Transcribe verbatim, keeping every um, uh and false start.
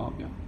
Up, yeah.